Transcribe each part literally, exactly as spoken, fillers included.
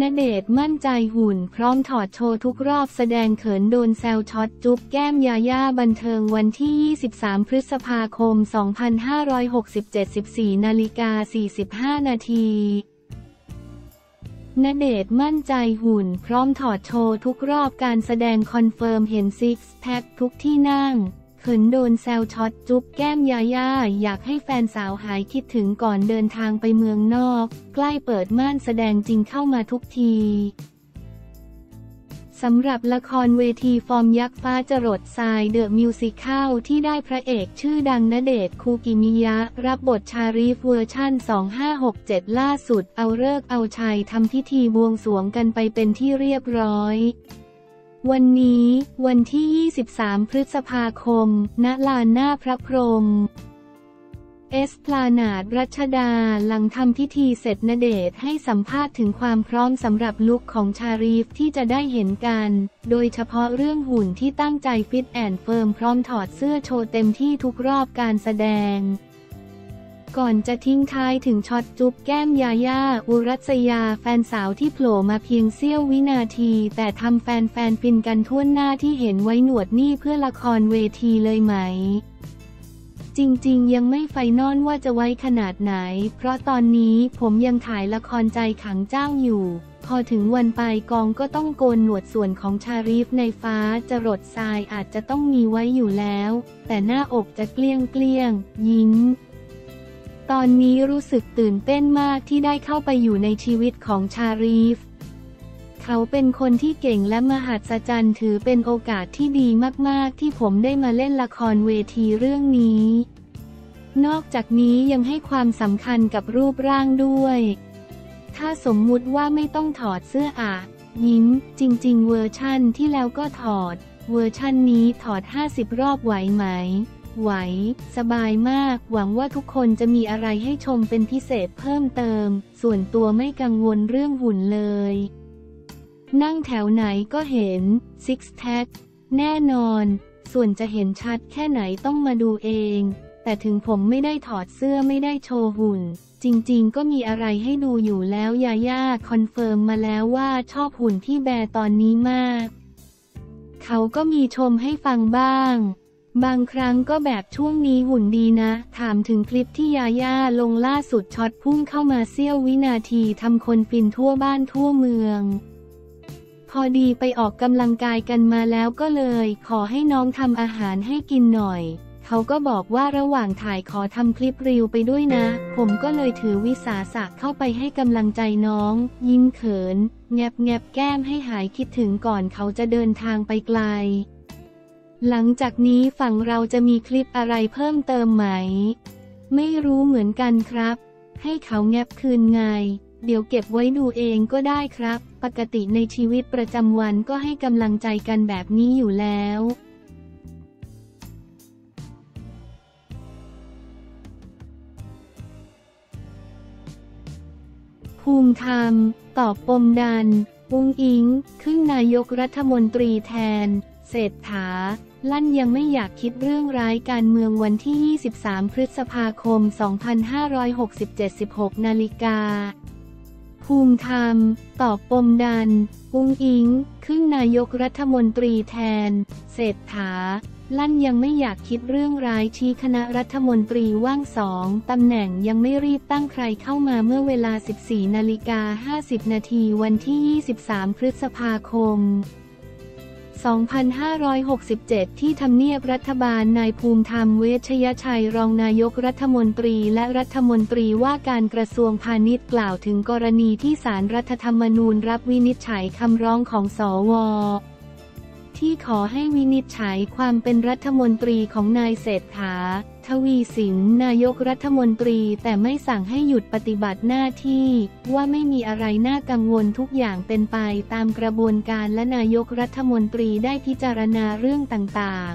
ณเดชน์มั่นใจหุ่นพร้อมถอดโชว์ทุกรอบแสดงเขินโดนแซวช็อตจุ๊บแก้มยาย่าบันเทิงวันที่ยี่สิบสามพฤษภาคมสองพันห้าร้อยหกสิบเจ็ด สิบสี่นาฬิกาสี่สิบห้านาทีณเดชน์มั่นใจหุ่นพร้อมถอดโชว์ทุกรอบการแสดงคอนเฟิร์มเห็นซิกแพ็คทุกที่นั่งเขินโดนแซวช็อตจุ๊บแก้มยาย่าอยากให้แฟนสาวหายคิดถึงก่อนเดินทางไปเมืองนอกใกล้เปิดม่านแสดงจริงเข้ามาทุกทีสำหรับละครเวทีฟอร์มยักษ์ฟ้าจรดทรายเดอะมิวสิคัลที่ได้พระเอกชื่อดังณเดชน์คูกิมิยะรับบทชารีฟเวอร์ชั่นสองพันห้าร้อยหกสิบเจ็ดล่าสุดเอาฤกษ์เอาชัยทำพิธีบวงสรวงกันไปเป็นที่เรียบร้อยวันนี้วันที่ยี่สิบสามพฤษภาคมณลานหน้าพระพรหมเอสพลานาดรัชดาหลังทำพิธีเสร็จณเดชน์ให้สัมภาษณ์ถึงความพร้อมสำหรับลุคของชารีฟที่จะได้เห็นกันโดยเฉพาะเรื่องหุ่นที่ตั้งใจฟิตแอนด์เฟิร์มพร้อมถอดเสื้อโชว์เต็มที่ทุกรอบการแสดงก่อนจะทิ้งท้ายถึงช็อตจุ๊บแก้มยาย่าอุรัสยาแฟนสาวที่โผล่มาเพียงเสี้ยววินาทีแต่ทำแฟนๆฟินกันทั่วหน้าที่เห็นไว้หนวดนี่เพื่อละครเวทีเลยไหมจริงๆยังไม่ไฟนอลว่าจะไว้ขนาดไหนเพราะตอนนี้ผมยังถ่ายละครใจขังเจ้าอยู่พอถึงวันไปกองก็ต้องโกนหนวดส่วนของชารีฟในฟ้าจรดทรายอาจจะต้องมีไว้อยู่แล้วแต่หน้าอกจะเกลี้ยงเกลี้ยงยิ้มตอนนี้รู้สึกตื่นเต้นมากที่ได้เข้าไปอยู่ในชีวิตของชารีฟเขาเป็นคนที่เก่งและมหัศจรรย์ถือเป็นโอกาสที่ดีมากๆที่ผมได้มาเล่นละครเวทีเรื่องนี้นอกจากนี้ยังให้ความสำคัญกับรูปร่างด้วยถ้าสมมุติว่าไม่ต้องถอดเสื้ออ่ะยิ้มจริงๆเวอร์ชั่นที่แล้วก็ถอดเวอร์ชั่นนี้ถอดห้าสิบรอบไหวไหมไหวสบายมากหวังว่าทุกคนจะมีอะไรให้ชมเป็นพิเศษเพิ่มเติมส่วนตัวไม่กังวลเรื่องหุ่นเลยนั่งแถวไหนก็เห็นซิกแพ็คแน่นอนส่วนจะเห็นชัดแค่ไหนต้องมาดูเองแต่ถึงผมไม่ได้ถอดเสื้อไม่ได้โชว์หุ่นจริงๆก็มีอะไรให้ดูอยู่แล้วยาย่าคอนเฟิร์มมาแล้วว่าชอบหุ่นที่แบร์ตอนนี้มากเขาก็มีชมให้ฟังบ้างบางครั้งก็แบบช่วงนี้หุ่นดีนะถามถึงคลิปที่ยาย่าลงล่าสุดช็อตพุ่งเข้ามาเสี้ยววินาทีทำคนฟินทั่วบ้านทั่วเมืองพอดีไปออกกำลังกายกันมาแล้วก็เลยขอให้น้องทำอาหารให้กินหน่อยเขาก็บอกว่าระหว่างถ่ายขอทำคลิปรีลไปด้วยนะผมก็เลยถือวิสาสะเข้าไปให้กำลังใจน้องยิ้มเขินแงบแงบแก้มให้หายคิดถึงก่อนเขาจะเดินทางไปไกลหลังจากนี้ฝั่งเราจะมีคลิปอะไรเพิ่มเติมไหมไม่รู้เหมือนกันครับให้เขาแงบคืนไงเดี๋ยวเก็บไว้ดูเองก็ได้ครับปกติในชีวิตประจำวันก็ให้กำลังใจกันแบบนี้อยู่แล้วภูมิธรรมตอบปมดันอุ้งอิ๊งขึ้นนายกรัฐมนตรีแทนเศรษฐาลั่นยังไม่อยากคิดเรื่องร้ายการเมืองวันที่ยี่สิบสามพฤษภาคมสองพันห้าร้อยหกสิบเจ็ด สิบหกนาฬิกาภูมิธรรมตอบปมดันอุ้งอิ๊งขึ้นนายกรัฐมนตรีแทนเศรษฐาลั่นยังไม่อยากคิดเรื่องร้ายชี้คณะรัฐมนตรีว่างสองตำแหน่งยังไม่รีบตั้งใครเข้ามาเมื่อเวลา สิบสี่นาฬิกาห้าสิบนาทีวันที่ยี่สิบสามพฤษภาคมสองพันห้าร้อยหกสิบเจ็ด ที่ทำเนียบรัฐบาลนายภูมิธรรมเวชยชัยรองนายกรัฐมนตรีและรัฐมนตรีว่าการกระทรวงพาณิชย์กล่าวถึงกรณีที่ศาลรัฐธรรมนูญรับวินิจฉัยคำร้องของสว.ที่ขอให้วินิจฉัยความเป็นรัฐมนตรีของนายเศรษฐาทวีสินนายกรัฐมนตรีแต่ไม่สั่งให้หยุดปฏิบัติหน้าที่ว่าไม่มีอะไรน่ากังวลทุกอย่างเป็นไปตามกระบวนการและนายกรัฐมนตรีได้พิจารณาเรื่องต่าง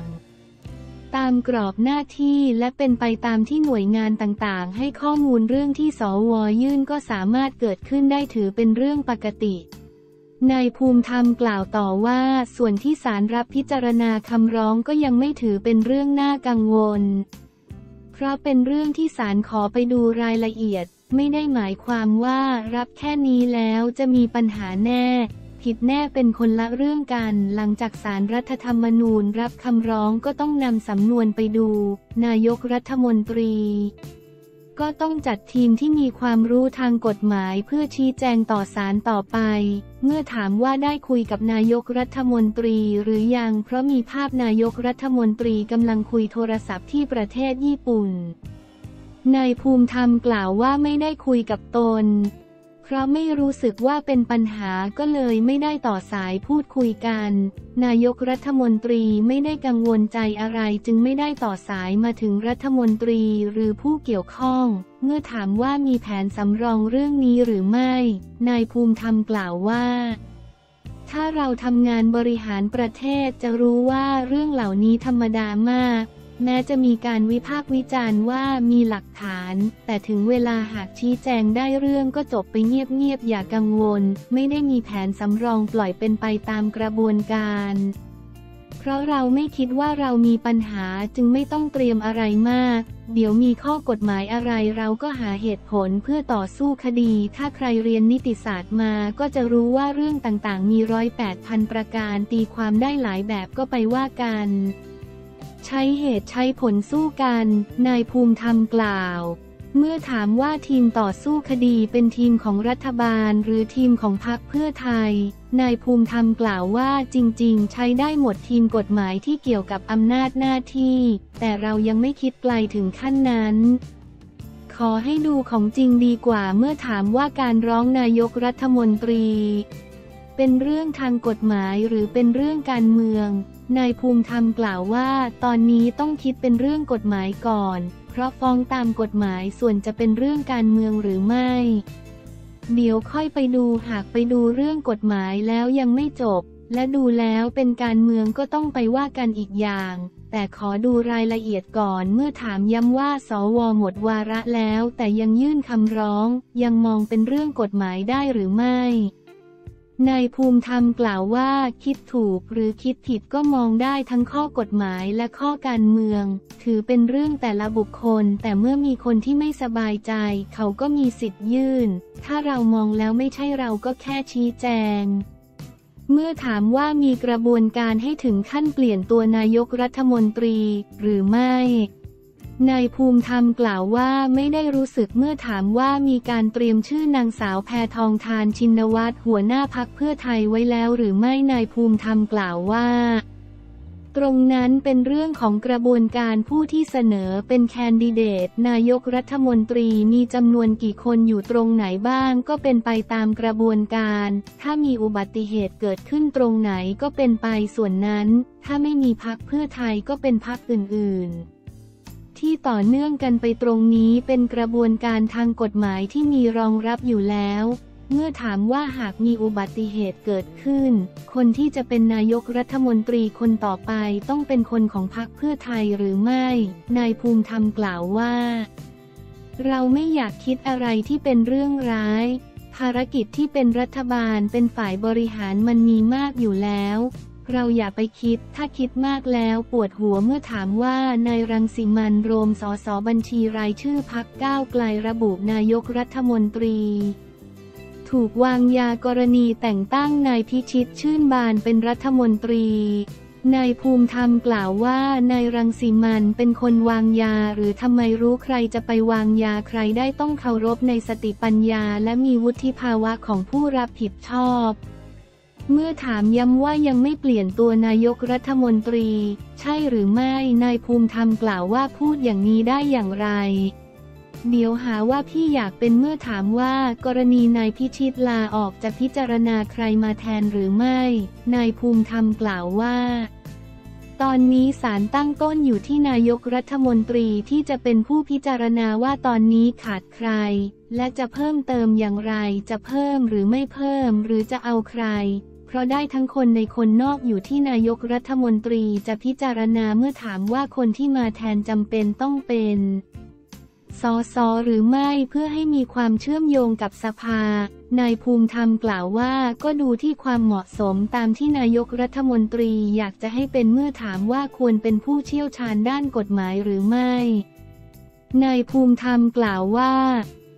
ๆตามกรอบหน้าที่และเป็นไปตามที่หน่วยงานต่างๆให้ข้อมูลเรื่องที่สว.ยื่นก็สามารถเกิดขึ้นได้ถือเป็นเรื่องปกตินายภูมิธรรมกล่าวต่อว่าส่วนที่ศาลรับพิจารณาคำร้องก็ยังไม่ถือเป็นเรื่องน่ากังวลเพราะเป็นเรื่องที่ศาลขอไปดูรายละเอียด ไม่ได้หมายความว่ารับแค่นี้แล้วจะมีปัญหาแน่ผิดแน่เป็นคนละเรื่องกันหลังจากศาลรัฐธรรมนูญรับคำร้องก็ต้องนำสำนวนไปดูนายกรัฐมนตรีก็ต้องจัดทีมที่มีความรู้ทางกฎหมายเพื่อชี้แจงต่อศาลต่อไปเมื่อถามว่าได้คุยกับนายกรัฐมนตรีหรือยังเพราะมีภาพนายกรัฐมนตรีกำลังคุยโทรศัพท์ที่ประเทศญี่ปุ่นนายภูมิธรรมกล่าวว่าไม่ได้คุยกับตนเพราะไม่รู้สึกว่าเป็นปัญหาก็เลยไม่ได้ต่อสายพูดคุยกันนายกรัฐมนตรีไม่ได้กังวลใจอะไรจึงไม่ได้ต่อสายมาถึงรัฐมนตรีหรือผู้เกี่ยวข้องเมื่อถามว่ามีแผนสำรองเรื่องนี้หรือไม่นายภูมิธรรมกล่าวว่าถ้าเราทำงานบริหารประเทศจะรู้ว่าเรื่องเหล่านี้ธรรมดามากแม้จะมีการวิพากษ์วิจารณ์ว่ามีหลักฐานแต่ถึงเวลาหากชี้แจงได้เรื่องก็จบไปเงียบๆอย่ากังวลไม่ได้มีแผนสำรองปล่อยเป็นไปตามกระบวนการเพราะเราไม่คิดว่าเรามีปัญหาจึงไม่ต้องเตรียมอะไรมากเดี๋ยวมีข้อกฎหมายอะไรเราก็หาเหตุผลเพื่อต่อสู้คดีถ้าใครเรียนนิติศาสตร์มาก็จะรู้ว่าเรื่องต่างๆมีร้อยแปดพันประการตีความได้หลายแบบก็ไปว่ากันใช้เหตุใช้ผลสู้กันนายภูมิธรรมกล่าวเมื่อถามว่าทีมต่อสู้คดีเป็นทีมของรัฐบาลหรือทีมของพรรคเพื่อไทยนายภูมิธรรมกล่าวว่าจริงๆใช้ได้หมดทีมกฎหมายที่เกี่ยวกับอำนาจหน้าที่แต่เรายังไม่คิดไกลถึงขั้นนั้นขอให้ดูของจริงดีกว่าเมื่อถามว่าการร้องนายกรัฐมนตรีเป็นเรื่องทางกฎหมายหรือเป็นเรื่องการเมืองนายภูมิธรรมกล่าวว่าตอนนี้ต้องคิดเป็นเรื่องกฎหมายก่อนเพราะฟ้องตามกฎหมายส่วนจะเป็นเรื่องการเมืองหรือไม่เดี๋ยวค่อยไปดูหากไปดูเรื่องกฎหมายแล้วยังไม่จบและดูแล้วเป็นการเมืองก็ต้องไปว่ากันอีกอย่างแต่ขอดูรายละเอียดก่อนเมื่อถามย้ำว่าสวหมดวาระแล้วแต่ยังยื่นคำร้องยังมองเป็นเรื่องกฎหมายได้หรือไม่นายภูมิธรรมกล่าวว่าคิดถูกหรือคิดผิดก็มองได้ทั้งข้อกฎหมายและข้อการเมืองถือเป็นเรื่องแต่ละบุคคลแต่เมื่อมีคนที่ไม่สบายใจเขาก็มีสิทธิ์ยื่นถ้าเรามองแล้วไม่ใช่เราก็แค่ชี้แจงเมื่อถามว่ามีกระบวนการให้ถึงขั้นเปลี่ยนตัวนายกรัฐมนตรีหรือไม่นายภูมิธรรมกล่าวว่าไม่ได้รู้สึกเมื่อถามว่ามีการเตรียมชื่อนางสาวแพทองธารชินวัตรหัวหน้าพรรคเพื่อไทยไว้แล้วหรือไม่นายภูมิธรรมกล่าวว่าตรงนั้นเป็นเรื่องของกระบวนการผู้ที่เสนอเป็นแคนดิเดตนายกรัฐมนตรีมีจำนวนกี่คนอยู่ตรงไหนบ้างก็เป็นไปตามกระบวนการถ้ามีอุบัติเหตุเกิดขึ้นตรงไหนก็เป็นไปส่วนนั้นถ้าไม่มีพรรคเพื่อไทยก็เป็นพรรคอื่นๆที่ต่อเนื่องกันไปตรงนี้เป็นกระบวนการทางกฎหมายที่มีรองรับอยู่แล้วเมื่อถามว่าหากมีอุบัติเหตุเกิดขึ้นคนที่จะเป็นนายกรัฐมนตรีคนต่อไปต้องเป็นคนของพรรคเพื่อไทยหรือไม่นายภูมิธรรมกล่าวว่าเราไม่อยากคิดอะไรที่เป็นเรื่องร้ายภารกิจที่เป็นรัฐบาลเป็นฝ่ายบริหารมันมีมากอยู่แล้วเราอย่าไปคิดถ้าคิดมากแล้วปวดหัวเมื่อถามว่านายรังสิมันต์โรมสสบัญชีรายชื่อพรรคก้าวไกลระบุนายกรัฐมนตรีถูกวางยากรณีแต่งตั้งนายพิชิตชื่นบานเป็นรัฐมนตรีนายภูมิธรรมกล่าวว่านายรังสิมันต์เป็นคนวางยาหรือทำไมรู้ใครจะไปวางยาใครได้ต้องเคารพในสติปัญญาและมีวุฒิภาวะของผู้รับผิดชอบเมื่อถามย้ำว่ายังไม่เปลี่ยนตัวนายกรัฐมนตรีใช่หรือไม่นายภูมิธรรมกล่าวว่าพูดอย่างนี้ได้อย่างไรเดี๋ยวหาว่าพี่อยากเป็นเมื่อถามว่ากรณีนายพิชิตลาออกจะพิจารณาใครมาแทนหรือไม่นายภูมิธรรมกล่าวว่าตอนนี้ศาลตั้งต้นอยู่ที่นายกรัฐมนตรีที่จะเป็นผู้พิจารณาว่าตอนนี้ขาดใครและจะเพิ่มเติมอย่างไรจะเพิ่มหรือไม่เพิ่มหรือจะเอาใครเพราะได้ทั้งคนในคนนอกอยู่ที่นายกรัฐมนตรีจะพิจารณาเมื่อถามว่าคนที่มาแทนจำเป็นต้องเป็นสสหรือไม่เพื่อให้มีความเชื่อมโยงกับสภานายภูมิธรรมกล่าวว่าก็ดูที่ความเหมาะสมตามที่นายกรัฐมนตรีอยากจะให้เป็นเมื่อถามว่าควรเป็นผู้เชี่ยวชาญด้านกฎหมายหรือไม่นายภูมิธรรมกล่าวว่า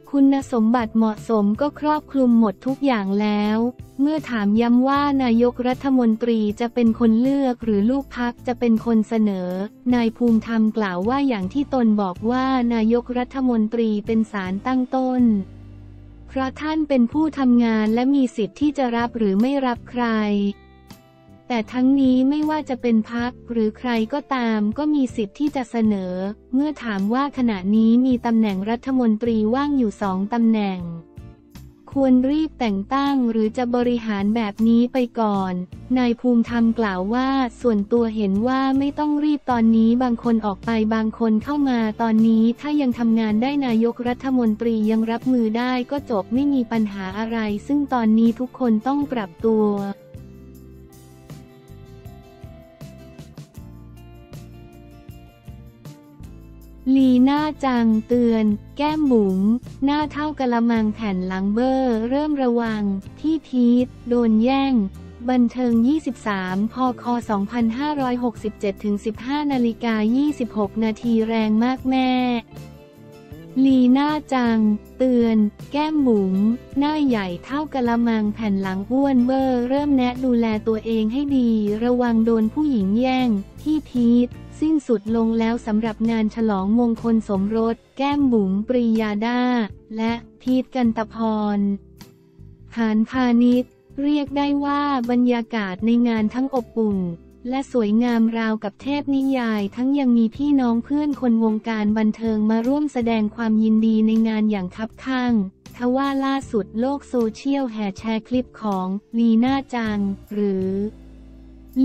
ค คุณสมบัติเหมาะสมก็ครอบคลุมหมดทุกอย่างแล้วเมื่อถามย้ำว่านายกรัฐมนตรีจะเป็นคนเลือกหรือลูกพรรคจะเป็นคนเสนอนายภูมิธรรมกล่าวว่าอย่างที่ตนบอกว่านายกรัฐมนตรีเป็นศาลตั้งต้นเพราะท่านเป็นผู้ทำงานและมีสิทธิ์ที่จะรับหรือไม่รับใครแต่ทั้งนี้ไม่ว่าจะเป็นพรรคหรือใครก็ตามก็มีสิทธิ์ที่จะเสนอเมื่อถามว่าขณะนี้มีตำแหน่งรัฐมนตรีว่างอยู่สองตำแหน่งควรรีบแต่งตั้งหรือจะบริหารแบบนี้ไปก่อนนายภูมิธรรมกล่าวว่าส่วนตัวเห็นว่าไม่ต้องรีบตอนนี้บางคนออกไปบางคนเข้ามาตอนนี้ถ้ายังทำงานได้นายกรัฐมนตรียังรับมือได้ก็จบไม่มีปัญหาอะไรซึ่งตอนนี้ทุกคนต้องปรับตัวลีน่าจังเตือนแก้มบุ๋มหน้าเท่ากะละมังแผ่นหลังเบอร์เริ่มระวังที่พีทโดนแย่งบันเทิงยี่สิบสามพคสองพันห้าร้อยหกสิบเจ็ดถึง สิบห้านาฬิกายี่สิบหกนาทีแรงมากแม่ลีน่าจังเตือนแก้มบุ๋มหน้าใหญ่เท่ากะละมังแผ่นหลังอ้วนเบอร์เริ่มแนะดูแลตัวเองให้ดีระวังโดนผู้หญิงแย่งที่พีทสิ้นสุดลงแล้วสำหรับงานฉลองมงคลสมรสแก้มบุ๋มปรียาดาและพีทกันตพรหานพาณิชย์เรียกได้ว่าบรรยากาศในงานทั้งอบอุ่นและสวยงามราวกับเทพนิยายทั้งยังมีพี่น้องเพื่อนคนวงการบันเทิงมาร่วมแสดงความยินดีในงานอย่างคับคั่งทว่าล่าสุดโลกโซเชียลแห่แชร์คลิปของลีน่าจังหรือ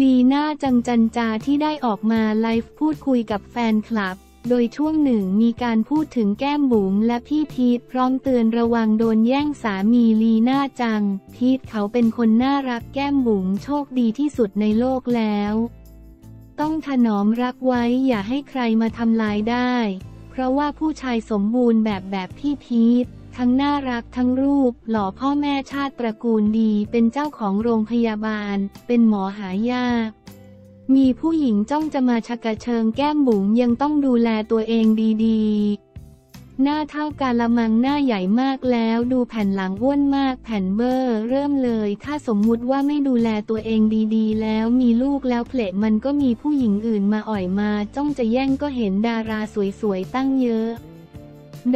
ลีน่าจังจันจาที่ได้ออกมาไลฟ์พูดคุยกับแฟนคลับโดยช่วงหนึ่งมีการพูดถึงแก้มบุ๋มและพี่พีทพร้อมเตือนระวังโดนแย่งสามีลีน่าจังพีทเขาเป็นคนน่ารักแก้มบุ๋มโชคดีที่สุดในโลกแล้วต้องถนอมรักไว้อย่าให้ใครมาทำลายได้เพราะว่าผู้ชายสมบูรณ์แบบแบบพี่พีททั้งน่ารักทั้งรูปหล่อพ่อแม่ชาติตระกูลดีเป็นเจ้าของโรงพยาบาลเป็นหมอหายากมีผู้หญิงจ้องจะมาชักกระเชิงแก้มบุ๋มยังต้องดูแลตัวเองดีๆหน้าเท่ากาละมังหน้าใหญ่มากแล้วดูแผ่นหลังอ้วนมากแผ่นเบอร์เริ่มเลยถ้าสมมุติว่าไม่ดูแลตัวเองดีๆแล้วมีลูกแล้วเพลมันก็มีผู้หญิงอื่นมาอ่อยมาจ้องจะแย่งก็เห็นดาราสวยๆตั้งเยอะ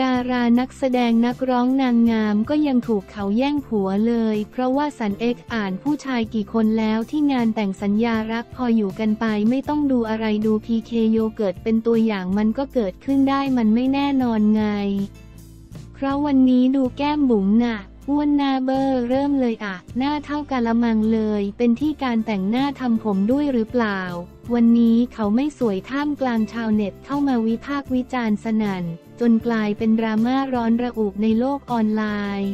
ดารานักแสดงนักร้องนางงามก็ยังถูกเขาแย่งผัวเลยเพราะว่าสันเอ็กอ่านผู้ชายกี่คนแล้วที่งานแต่งสัญญารักพออยู่กันไปไม่ต้องดูอะไรดูพีเคโยเกิร์ตเป็นตัวอย่างมันก็เกิดขึ้นได้มันไม่แน่นอนไงเพราะวันนี้ดูแก้มบุ๋มน่ะอ้วนหน้าเบอร์เริ่มเลยอ่ะหน้าเท่ากะละมังเลยเป็นที่การแต่งหน้าทำผมด้วยหรือเปล่าวันนี้เขาไม่สวยท่ามกลางชาวเน็ตเข้ามาวิพากษ์วิจารณ์สนั่นจนกลายเป็นดราม่าร้อนระอุในโลกออนไลน์